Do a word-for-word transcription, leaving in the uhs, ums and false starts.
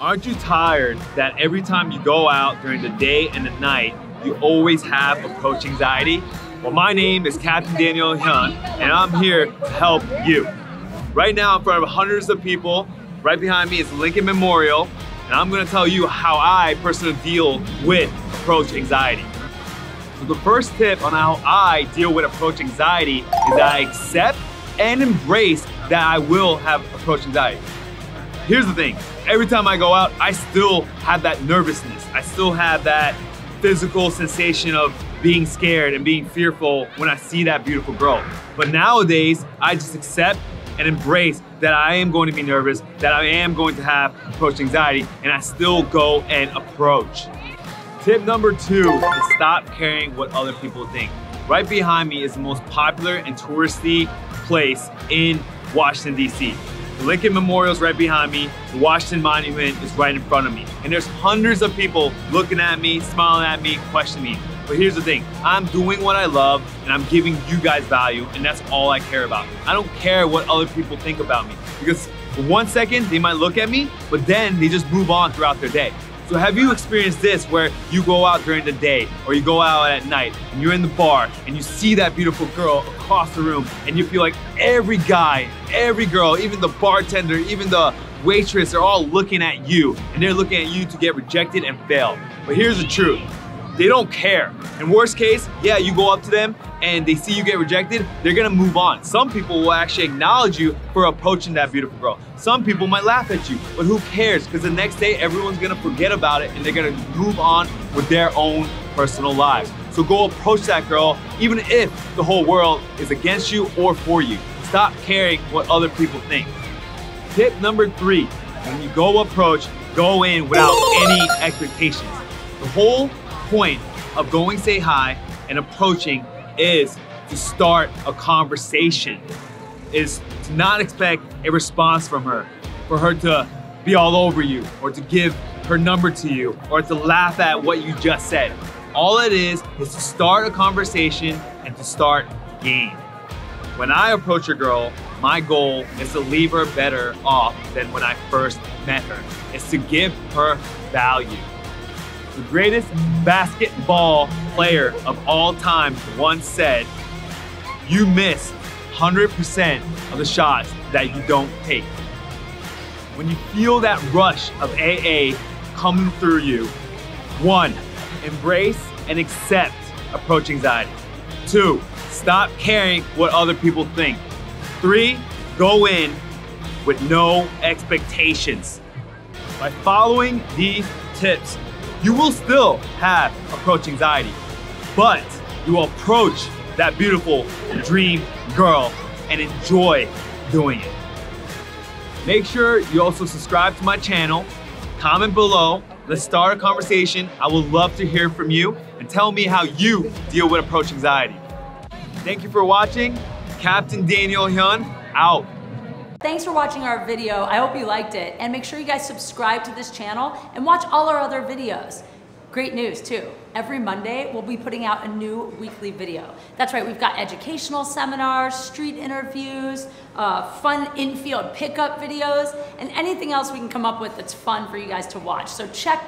Aren't you tired that every time you go out during the day and the night, you always have approach anxiety? Well, my name is Captain Daniel Hyun, and I'm here to help you. Right now, in front of hundreds of people, right behind me is Lincoln Memorial, and I'm gonna tell you how I personally deal with approach anxiety. So the first tip on how I deal with approach anxiety is that I accept and embrace that I will have approach anxiety. Here's the thing, every time I go out, I still have that nervousness. I still have that physical sensation of being scared and being fearful when I see that beautiful girl. But nowadays, I just accept and embrace that I am going to be nervous, that I am going to have approach anxiety, and I still go and approach. Tip number two is stop caring what other people think. Right behind me is the most popular and touristy place in Washington, D C The Lincoln Memorial is right behind me. The Washington Monument is right in front of me. And there's hundreds of people looking at me, smiling at me, questioning me. But here's the thing, I'm doing what I love and I'm giving you guys value, and that's all I care about. I don't care what other people think about me, because for one second they might look at me, but then they just move on throughout their day. So have you experienced this where you go out during the day or you go out at night and you're in the bar and you see that beautiful girl across the room and you feel like every guy, every girl, even the bartender, even the waitress are all looking at you, and they're looking at you to get rejected and fail? But here's the truth, they don't care. In worst case, yeah, you go up to them and they see you get rejected, they're gonna move on. Some people will actually acknowledge you for approaching that beautiful girl. Some people might laugh at you, but who cares? Because the next day, everyone's gonna forget about it and they're gonna move on with their own personal lives. So go approach that girl, even if the whole world is against you or for you. Stop caring what other people think. Tip number three, when you go approach, go in without any expectations. The whole point of going say hi and approaching is to start a conversation, is to not expect a response from her, for her to be all over you or to give her number to you or to laugh at what you just said. All it is is to start a conversation and to start game. When I approach a girl, my goal is to leave her better off than when I first met her. It's to give her value. The greatest basketball player of all time once said, "You miss one hundred percent of the shots that you don't take." When you feel that rush of A A coming through you, one, embrace and accept approach anxiety. Two, stop caring what other people think. Three, go in with no expectations. By following these tips, you will still have approach anxiety, but you will approach that beautiful dream girl and enjoy doing it. Make sure you also subscribe to my channel, comment below, let's start a conversation. I would love to hear from you and tell me how you deal with approach anxiety. Thank you for watching. Captain Daniel Hyun, out. Thanks for watching our video. I hope you liked it. And make sure you guys subscribe to this channel and watch all our other videos. Great news too. Every Monday, we'll be putting out a new weekly video. That's right, we've got educational seminars, street interviews, uh, fun infield pickup videos, and anything else we can come up with that's fun for you guys to watch. So check back.